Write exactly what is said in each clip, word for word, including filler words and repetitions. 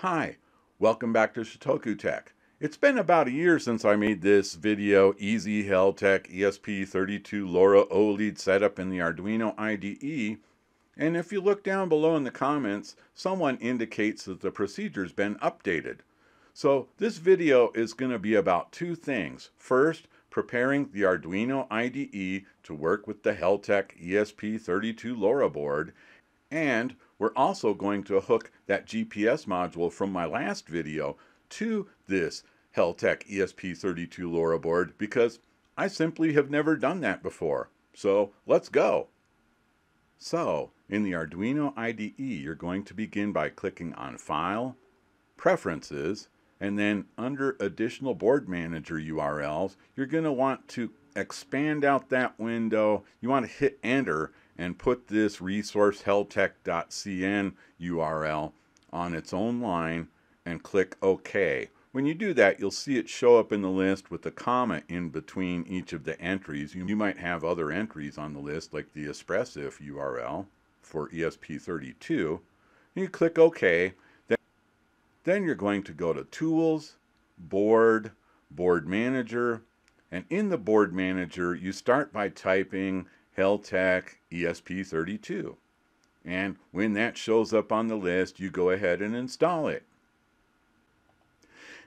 Hi, welcome back to Shotoku Tech. It's been about a year since I made this video, Easy Heltec E S P thirty-two LoRa OLED Setup in the Arduino I D E, and if you look down below in the comments, someone indicates that the procedure's been updated. So this video is going to be about two things. First, preparing the Arduino I D E to work with the Heltec E S P thirty-two LoRa board, and we're also going to hook that G P S module from my last video to this Heltec E S P thirty-two LoRa board because I simply have never done that before. So let's go. So in the Arduino I D E, you're going to begin by clicking on File, Preferences, and then under Additional Board Manager U R Ls, you're going to want to expand out that window. You want to hit Enter and put this resource heltec dot c n U R L on its own line and click OK. When you do that, you'll see it show up in the list with a comma in between each of the entries. You might have other entries on the list, like the Espressif U R L for E S P thirty-two. You click OK. Then you're going to go to Tools, Board, Board Manager, and in the Board Manager, you start by typing Heltec E S P thirty-two, and when that shows up on the list, you go ahead and install it.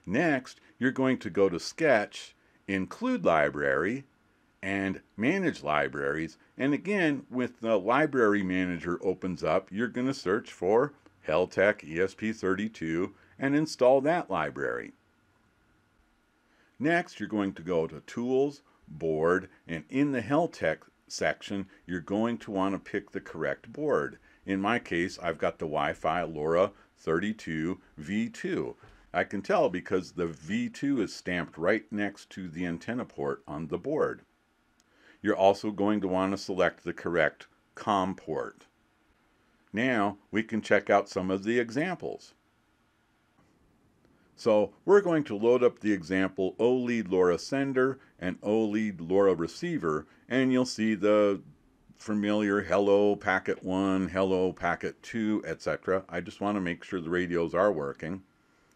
Next, you're going to go to Sketch, Include Library, and Manage Libraries, and again, with the Library Manager opens up, you're going to search for Heltec E S P thirty-two and install that library. Next, you're going to go to Tools, Board, and in the Heltec section, you're going to want to pick the correct board. In my case, I've got the Wi-Fi LoRa thirty-two V two. I can tell because the V two is stamped right next to the antenna port on the board. You're also going to want to select the correct COM port. Now we can check out some of the examples. So we're going to load up the example OLED LoRa Sender and OLED LoRa Receiver, and you'll see the familiar hello packet one, hello packet two, et cetera. I just want to make sure the radios are working.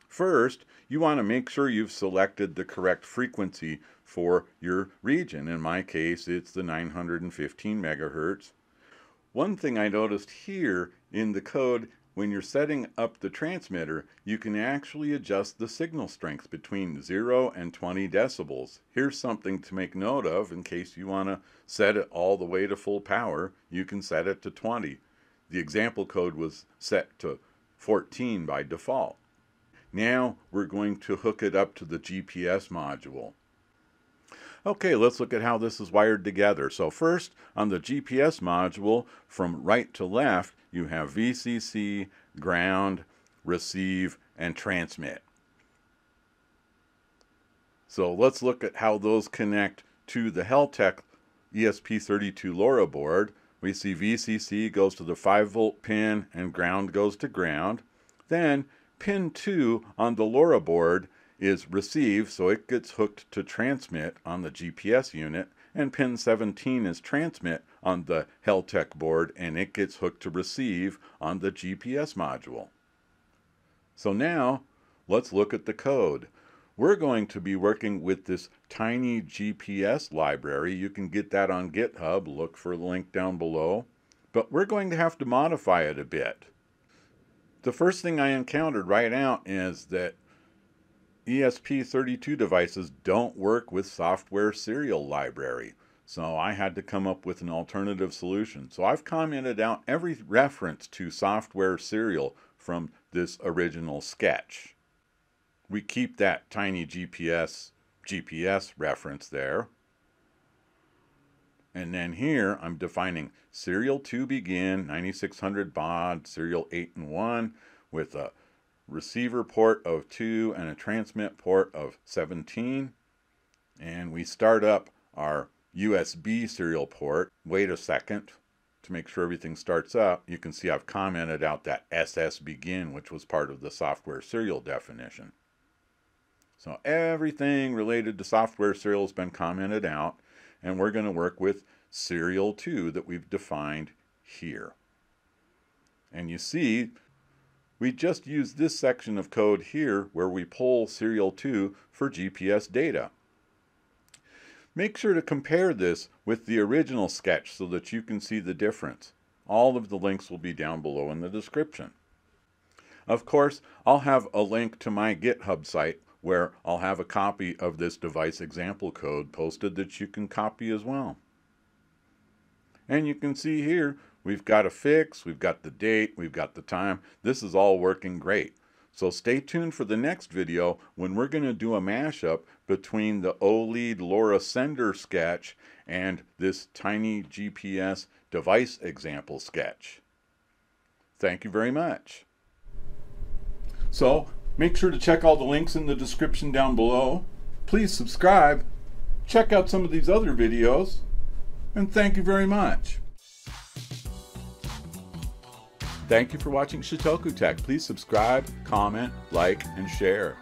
First, you want to make sure you've selected the correct frequency for your region. In my case, it's the nine hundred fifteen megahertz. One thing I noticed here in the code, when you're setting up the transmitter, you can actually adjust the signal strength between zero and twenty decibels. Here's something to make note of in case you want to set it all the way to full power. You can set it to twenty. The example code was set to fourteen by default. Now we're going to hook it up to the G P S module. Okay, let's look at how this is wired together. So first, on the G P S module, from right to left, you have V C C, ground, receive, and transmit. So let's look at how those connect to the Heltec E S P thirty-two LoRa board. We see V C C goes to the five volt pin and ground goes to ground. Then pin two on the LoRa board is receive, so it gets hooked to transmit on the G P S unit, and pin seventeen is transmit on the Heltec board, and it gets hooked to receive on the G P S module. So now let's look at the code. We're going to be working with this TinyGPS library. You can get that on GitHub, look for the link down below, but we're going to have to modify it a bit. The first thing I encountered right out is that E S P thirty-two devices don't work with software serial library, so I had to come up with an alternative solution. So I've commented out every reference to software serial from this original sketch. We keep that TinyGPS G P S reference there. And then here I'm defining serial to begin, ninety-six hundred baud, serial eight and one with a receiver port of two and a transmit port of seventeen, and we start up our U S B serial port. Wait a second to make sure everything starts up. You can see I've commented out that S S begin, which was part of the software serial definition. So everything related to software serial has been commented out, and we're going to work with serial two that we've defined here. And you see We just use this section of code here where we pull serial two for G P S data. Make sure to compare this with the original sketch so that you can see the difference. All of the links will be down below in the description. Of course, I'll have a link to my GitHub site where I'll have a copy of this device example code posted that you can copy as well. And you can see here, we've got a fix, we've got the date, we've got the time. This is all working great. So stay tuned for the next video when we're going to do a mashup between the OLED LoRa Sender sketch and this tiny G P S device example sketch. Thank you very much. So make sure to check all the links in the description down below. Please subscribe, check out some of these other videos, and thank you very much. Thank you for watching Shotoku Tech. Please subscribe, comment, like, and share.